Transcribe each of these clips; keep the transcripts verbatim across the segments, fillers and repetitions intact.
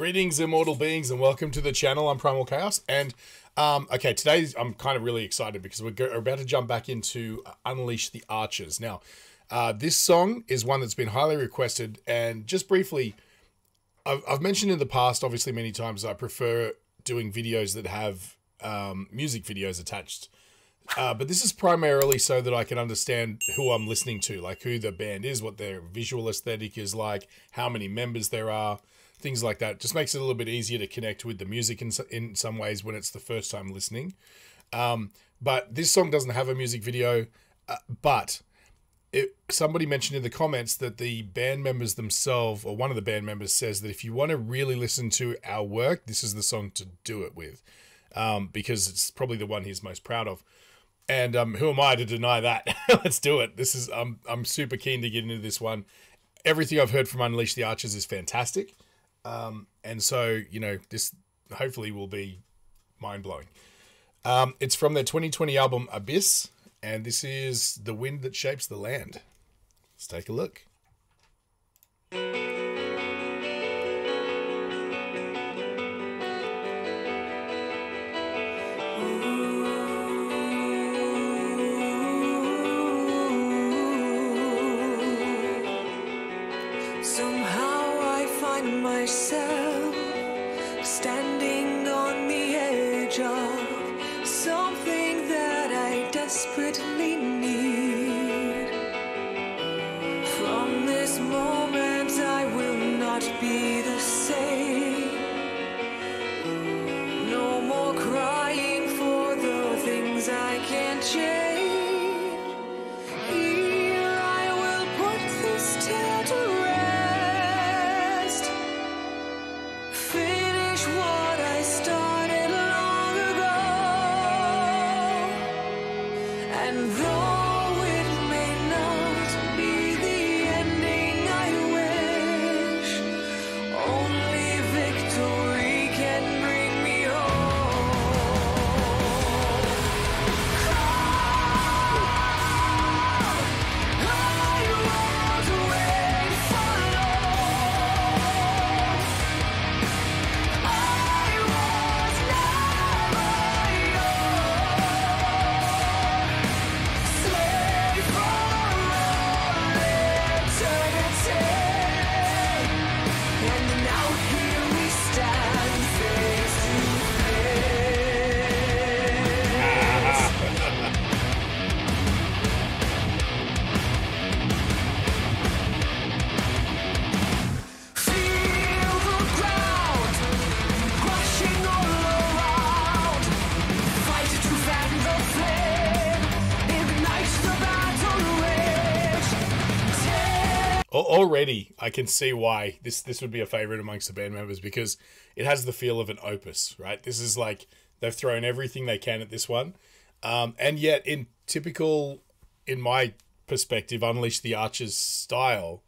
Greetings, immortal beings, and welcome to the channel. I'm Primal Chaos, and um, okay, today I'm kind of really excited because we're, go we're about to jump back into uh, Unleash the Archers. Now, uh, this song is one that's been highly requested, and just briefly, I've, I've mentioned in the past, obviously many times, I prefer doing videos that have um, music videos attached, uh, but this is primarily so that I can understand who I'm listening to, like who the band is, what their visual aesthetic is like, how many members there are, things like that. Just makes it a little bit easier to connect with the music in, in some ways when it's the first time listening. Um, but this song doesn't have a music video, uh, but it, somebody mentioned in the comments that the band members themselves, or one of the band members, says that if you want to really listen to our work, this is the song to do it with, um, because it's probably the one he's most proud of. And um, who am I to deny that? Let's do it. This is, I'm, I'm super keen to get into this one. Everything I've heard from Unleash the Archers is fantastic. Um, and so, you know, this hopefully will be mind blowing. Um, it's from their twenty twenty album, Abyss, and this is The Wind That Shapes the Land. Let's take a look. Myself standing on the edge of something that I desperately need. From this moment I will not be the same. No more crying for the things I can't change. Already, I can see why this this would be a favorite amongst the band members, because it has the feel of an opus, right? This is like they've thrown everything they can at this one, um, and yet in typical, in my perspective, Unleash the Archers style,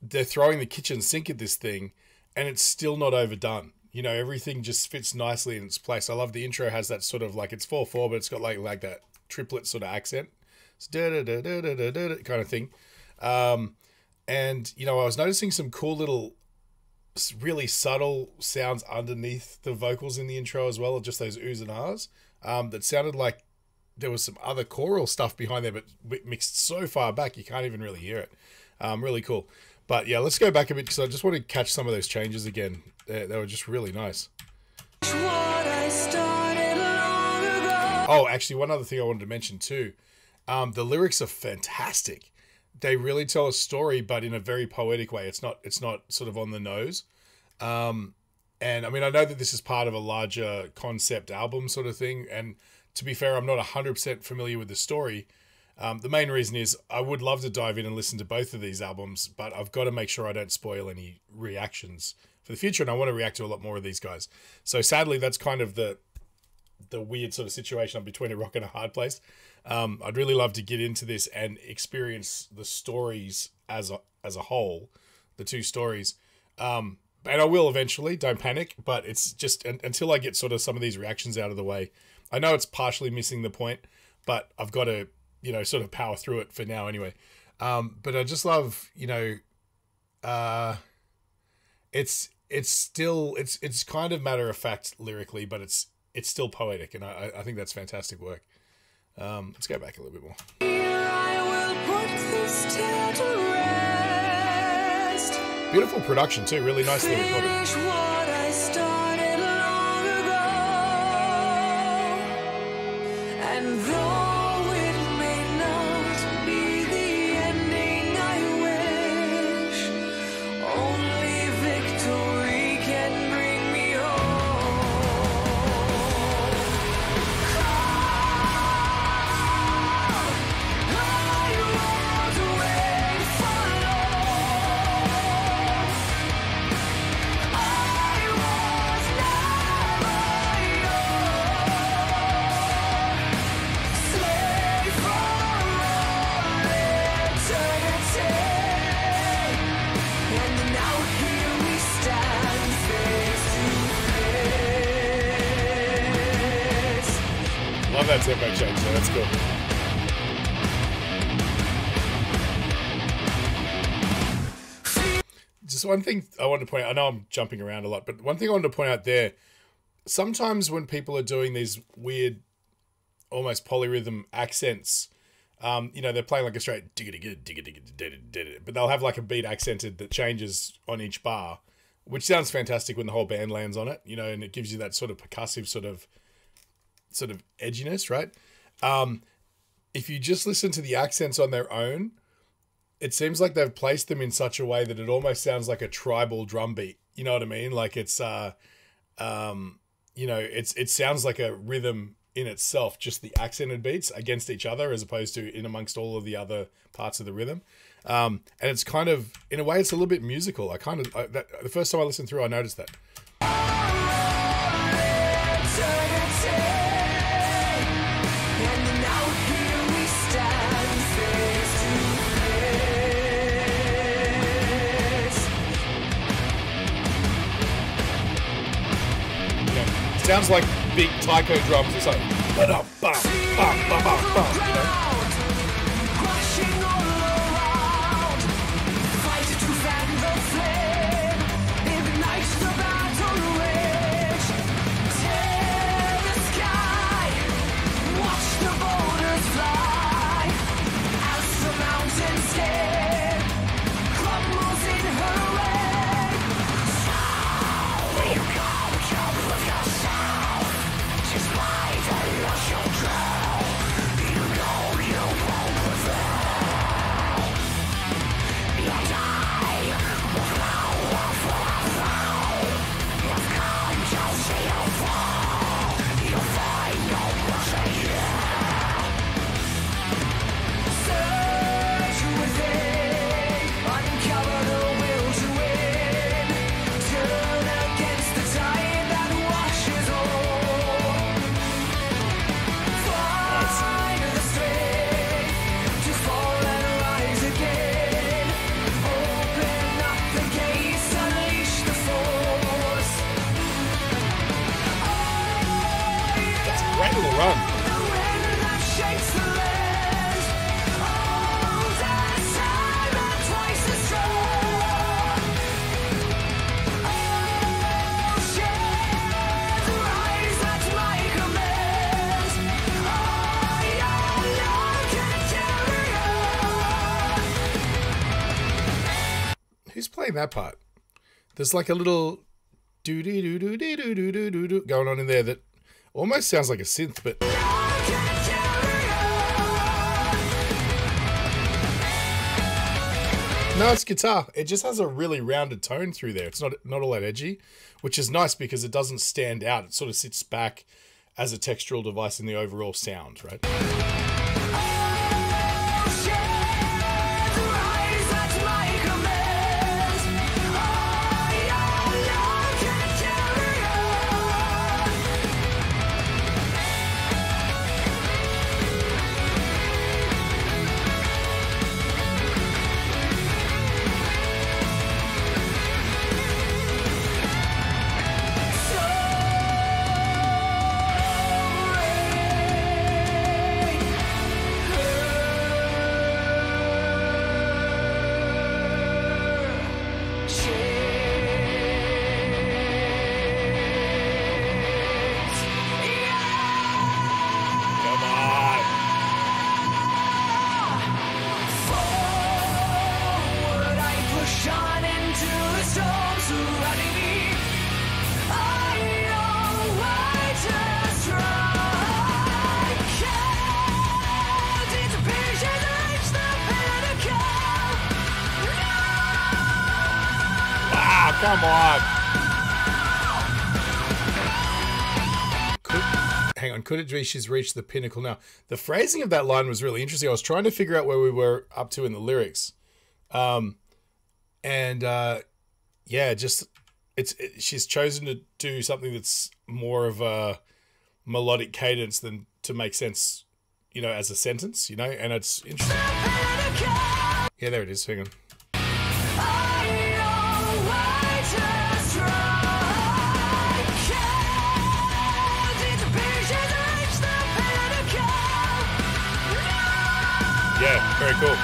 they're throwing the kitchen sink at this thing, and it's still not overdone. You know, everything just fits nicely in its place. I love the intro has that sort of like it's four four, but it's got like like that triplet sort of accent, it's da da da da da da da kind of thing. Um, And, you know, I was noticing some cool little, really subtle sounds underneath the vocals in the intro as well, just those oohs and ahs, um, that sounded like there was some other choral stuff behind there, but mixed so far back, you can't even really hear it. Um, really cool. But yeah, let's go back a bit, because I just want to catch some of those changes again. They, they were just really nice. Oh, actually, one other thing I wanted to mention too. Um, the lyrics are fantastic. They really tell a story, but in a very poetic way. It's not, it's not sort of on the nose. Um, and I mean, I know that this is part of a larger concept album sort of thing. And to be fair, I'm not one hundred percent familiar with the story. Um, the main reason is I would love to dive in and listen to both of these albums, but I've got to make sure I don't spoil any reactions for the future. And I want to react to a lot more of these guys. So sadly, that's kind of the, the weird sort of situation. I'm between a rock and a hard place. Um, I'd really love to get into this and experience the stories as a, as a whole, the two stories. Um, and I will eventually, don't panic, but it's just until I get sort of some of these reactions out of the way. I know it's partially missing the point, but I've got to, you know, sort of power through it for now anyway. Um, but I just love, you know, uh, it's, it's still it's it's kind of matter of fact lyrically, but it's it's still poetic, and I I think that's fantastic work. Um, let's go back a little bit more. Here I will put this tale to rest. Beautiful production too, really nicely recorded. What I started long ago, and though it may not be the ending I wish, only victory can bring me home. Love that tempo change, so that's cool. Just one thing I wanted to point out, I know I'm jumping around a lot, but one thing I wanted to point out there, sometimes when people are doing these weird, almost polyrhythm accents, um, you know, they're playing like a straight, but they'll have like a beat accented that changes on each bar, which sounds fantastic when the whole band lands on it, you know, and it gives you that sort of percussive sort of, sort of edginess, right? Um, if you just listen to the accents on their own, it seems like they've placed them in such a way that it almost sounds like a tribal drum beat. You know what I mean? Like it's, uh, um, you know, it's, it sounds like a rhythm in itself, just the accented beats against each other, as opposed to in amongst all of the other parts of the rhythm. Um, and it's kind of, in a way, it's a little bit musical. I kind of, I, that, the first time I listened through, I noticed that. Sounds like big taiko drums or something. Ba -da -ba, ba -ba -ba -ba, you know? Who's playing that part? There's like a little doo doo doo doo doo doo doo doo doo doo going on in there that almost sounds like a synth, but no, it's guitar. It just has a really rounded tone through there. It's not not all that edgy, which is nice because it doesn't stand out. It sort of sits back as a textural device in the overall sound, right? Come on. Could, hang on. Could Odysseus reach the pinnacle now? The phrasing of that line was really interesting. I was trying to figure out where we were up to in the lyrics. Um, and uh, yeah, just it's it, she's chosen to do something that's more of a melodic cadence than to make sense, you know, as a sentence, you know, and it's interesting. Yeah, there it is. Hang on. Yeah, very cool.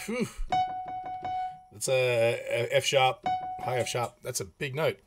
Phew. That's a F sharp, high F sharp. That's a big note.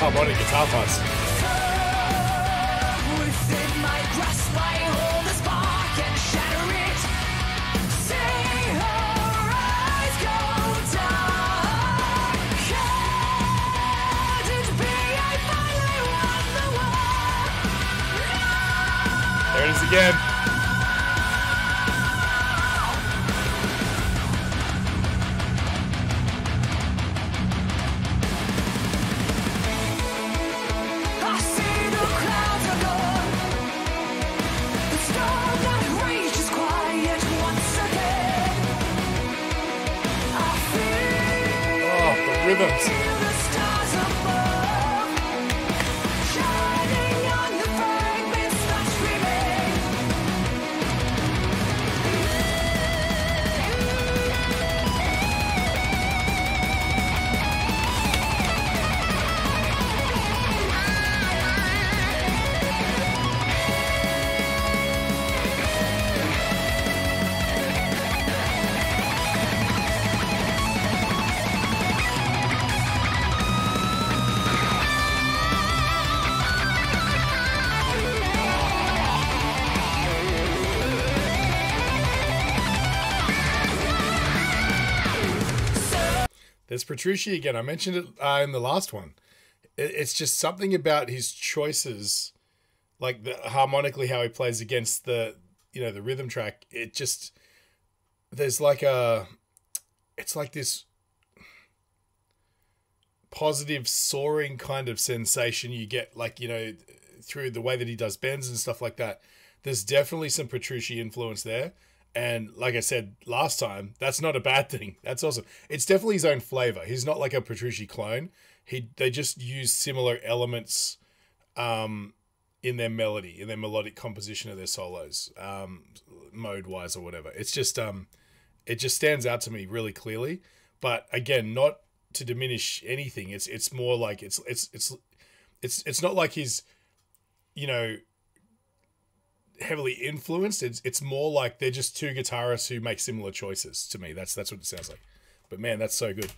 Harmonic guitar parts. There it is again. There's Petrucci again. I mentioned it uh, in the last one. It's just something about his choices, like the, harmonically how he plays against the, you know, the rhythm track. It just, there's like a, it's like this positive soaring kind of sensation you get, like, you know, through the way that he does bends and stuff like that. There's definitely some Petrucci influence there. And like I said last time, that's not a bad thing. That's awesome. It's definitely his own flavor. He's not like a Petrucci clone. He they just use similar elements um, in their melody, in their melodic composition of their solos, um, mode-wise or whatever. It's just um, it just stands out to me really clearly. But again, not to diminish anything. It's it's more like it's it's it's it's it's not like he's, you know, heavily influenced. It's it's more like they're just two guitarists who make similar choices to me. That's that's what it sounds like. But man, that's so good.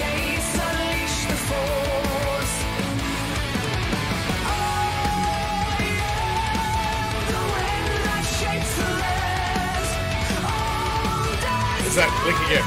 Unleash the force. Click again.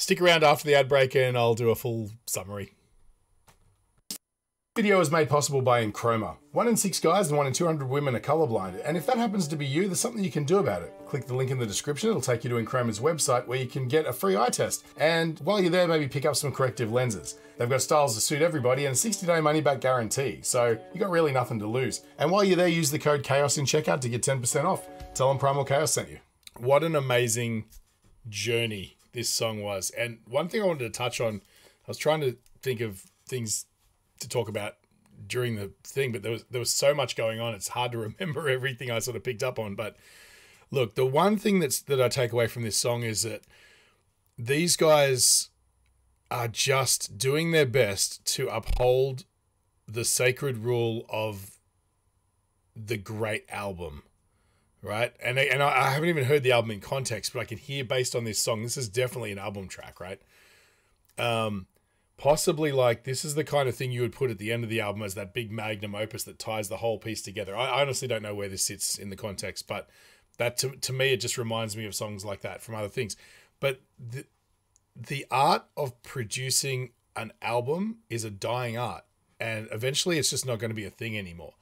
Stick around after the ad break and I'll do a full summary. This video is made possible by Enchroma. One in six guys and one in two hundred women are colorblind, and if that happens to be you, there's something you can do about it. Click the link in the description, it'll take you to Enchroma's website where you can get a free eye test, and while you're there, maybe pick up some corrective lenses. They've got styles to suit everybody and a sixty day money back guarantee, so you got really nothing to lose. And while you're there, use the code CHAOS in checkout to get ten percent off. Tell them Primal Chaos sent you. What an amazing journey this song was. And one thing I wanted to touch on, I was trying to think of things to talk about during the thing, but there was there was so much going on, it's hard to remember everything I sort of picked up on. But look, the one thing that's that I take away from this song is that these guys are just doing their best to uphold the sacred rule of the great album. Right. And, and I haven't even heard the album in context, but I can hear based on this song, this is definitely an album track, right? Um, possibly like this is the kind of thing you would put at the end of the album as that big magnum opus that ties the whole piece together. I honestly don't know where this sits in the context, but that to, to me, it just reminds me of songs like that from other things. But the, the art of producing an album is a dying art, and eventually it's just not going to be a thing anymore.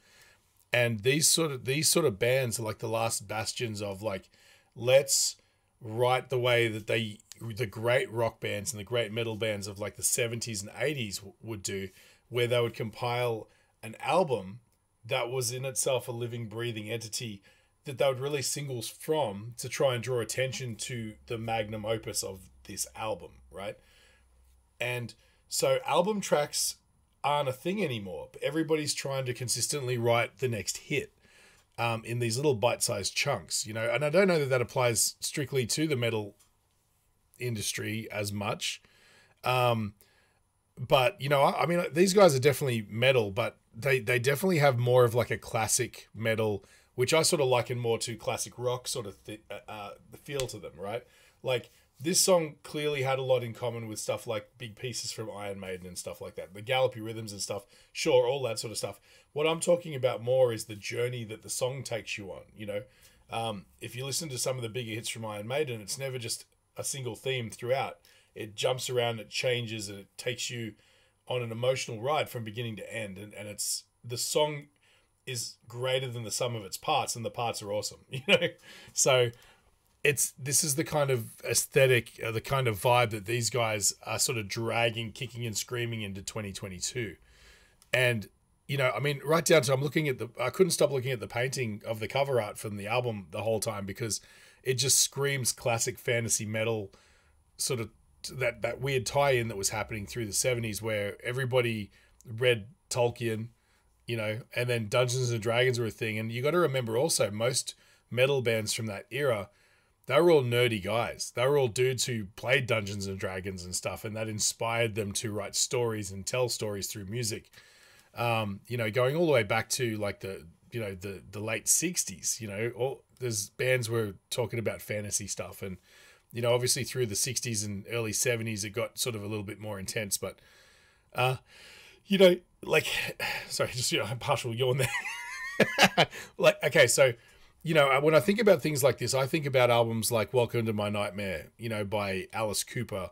And these sort of these sort of bands are like the last bastions of like, let's write the way that they the great rock bands and the great metal bands of like the seventies and eighties would do, where they would compile an album that was in itself a living, breathing entity that they would release singles from to try and draw attention to the magnum opus of this album, right? And so album tracks aren't a thing anymore. Everybody's trying to consistently write the next hit um, in these little bite-sized chunks, you know, and I don't know that that applies strictly to the metal industry as much. Um, but, you know, I, I mean, these guys are definitely metal, but they, they definitely have more of like a classic metal, which I sort of liken more to classic rock sort of th uh, the feel to them, right? Like, this song clearly had a lot in common with stuff like big pieces from Iron Maiden and stuff like that. The gallopy rhythms and stuff, sure, all that sort of stuff. What I'm talking about more is the journey that the song takes you on, you know. Um, if you listen to some of the bigger hits from Iron Maiden, it's never just a single theme throughout. It jumps around, it changes, and it takes you on an emotional ride from beginning to end. And, and it's the song is greater than the sum of its parts, and the parts are awesome, you know. So It's this is the kind of aesthetic, uh, the kind of vibe that these guys are sort of dragging, kicking and screaming into twenty twenty-two. And, you know, I mean, right down to I'm looking at the, I couldn't stop looking at the painting of the cover art from the album the whole time because it just screams classic fantasy metal, sort of that, that weird tie-in that was happening through the seventies where everybody read Tolkien, you know, and then Dungeons and Dragons were a thing. And you got to remember also most metal bands from that era, they were all nerdy guys. They were all dudes who played Dungeons and Dragons and stuff, and that inspired them to write stories and tell stories through music. Um, you know, going all the way back to like the, you know, the the late sixties, you know, all those bands were talking about fantasy stuff and, you know, obviously through the sixties and early seventies, it got sort of a little bit more intense, but, uh, you know, like, sorry, just, you know, a partial yawn there. Like, okay. So, you know, when I think about things like this, I think about albums like Welcome to My Nightmare, you know, by Alice Cooper,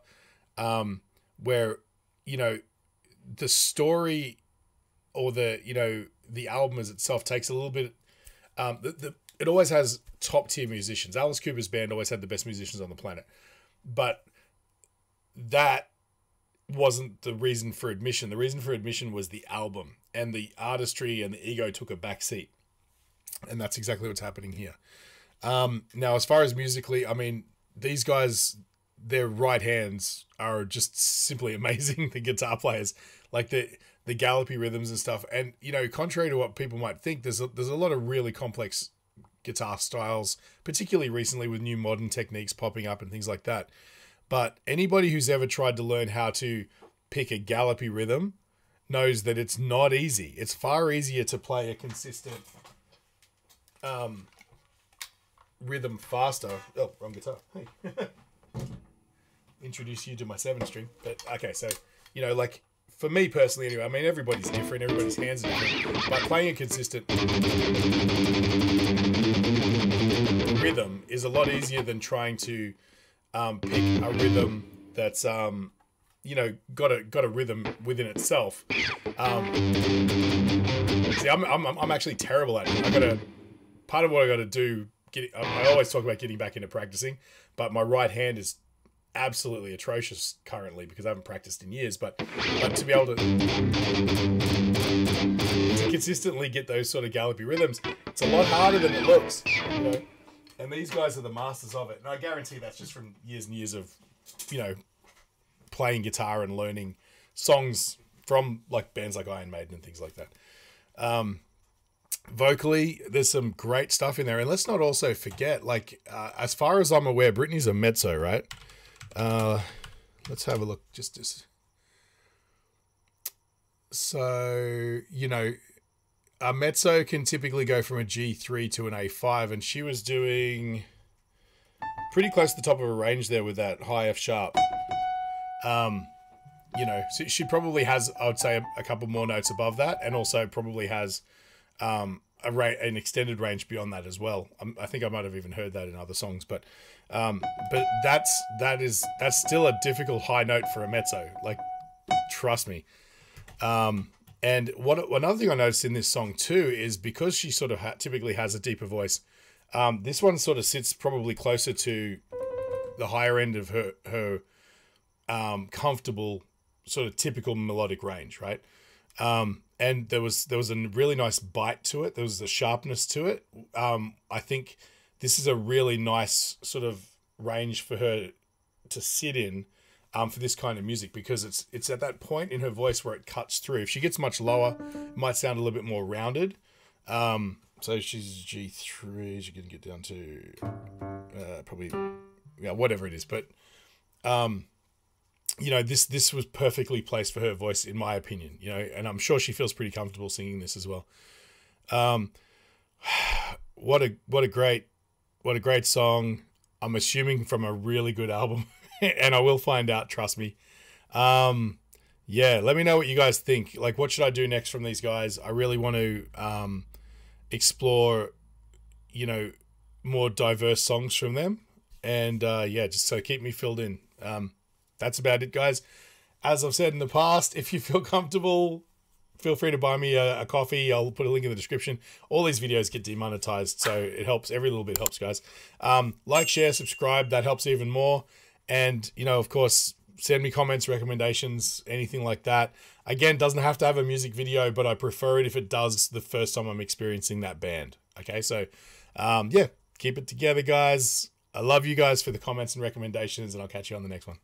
um, where, you know, the story or the, you know, the album as itself takes a little bit, um, the, the, it always has top tier musicians. Alice Cooper's band always had the best musicians on the planet, but that wasn't the reason for admission. The reason for admission was the album, and the artistry and the ego took a back seat. And that's exactly what's happening here. Um, now, as far as musically, I mean, these guys, their right hands are just simply amazing. The guitar players, like the, the gallopy rhythms and stuff. And, you know, contrary to what people might think, there's a, there's a lot of really complex guitar styles, particularly recently with new modern techniques popping up and things like that. But anybody who's ever tried to learn how to pick a gallopy rhythm knows that it's not easy. It's far easier to play a consistent um, rhythm faster. Oh, wrong guitar. Hey. Introduce you to my seven string. But okay, so, you know, like, for me personally, anyway, I mean, everybody's different, everybody's hands are different, but playing a consistent rhythm is a lot easier than trying to um, pick a rhythm that's, um, you know, got a got a rhythm within itself. Um, see, I'm, I'm, I'm actually terrible at it. I gotta, part of what I gotta do, get, I always talk about getting back into practicing, but my right hand is absolutely atrocious currently because I haven't practiced in years, but, but to be able to, to consistently get those sort of gallopy rhythms, it's a lot harder than it looks, you know? And these guys are the masters of it. And I guarantee that's just from years and years of, you know, playing guitar and learning songs from like bands like Iron Maiden and things like that. Um, vocally, there's some great stuff in there. And let's not also forget, like, uh, as far as I'm aware, Britney's a mezzo, right? Uh, let's have a look. Just this. So, you know, a mezzo can typically go from a G three to an A five, and she was doing pretty close to the top of her range there with that high F sharp. Um, you know, so she probably has, I would say, a couple more notes above that, and also probably has um, a ra an extended range beyond that as well. I'm, I think I might have even heard that in other songs, but. Um, but that's, that is, that's still a difficult high note for a mezzo. Like, trust me. Um, and what, another thing I noticed in this song too, is because she sort of ha typically has a deeper voice. Um, this one sort of sits probably closer to the higher end of her, her, um, comfortable sort of typical melodic range. Right. Um, and there was, there was a really nice bite to it. There was a sharpness to it. Um, I think, this is a really nice sort of range for her to sit in um, for this kind of music, because it's it's at that point in her voice where it cuts through. If she gets much lower, it might sound a little bit more rounded. Um, so she's G three, she can get down to uh, probably, yeah, whatever it is. But, um, you know, this this was perfectly placed for her voice, in my opinion, you know, and I'm sure she feels pretty comfortable singing this as well. Um, what a what a great... What a great song. I'm assuming from a really good album, and I will find out, trust me. Um, yeah, let me know what you guys think. Like, what should I do next from these guys? I really want to um, explore, you know, more diverse songs from them. And uh, yeah, just so keep me filled in. Um, that's about it, guys. As I've said in the past, if you feel comfortable, feel free to buy me a, a coffee. I'll put a link in the description. All these videos get demonetized, so it helps. Every little bit helps, guys. Um, like, share, subscribe. That helps even more. And, you know, of course, send me comments, recommendations, anything like that. Again, doesn't have to have a music video, but I prefer it if it does the first time I'm experiencing that band. Okay, so, um, yeah, keep it together, guys. I love you guys for the comments and recommendations, and I'll catch you on the next one.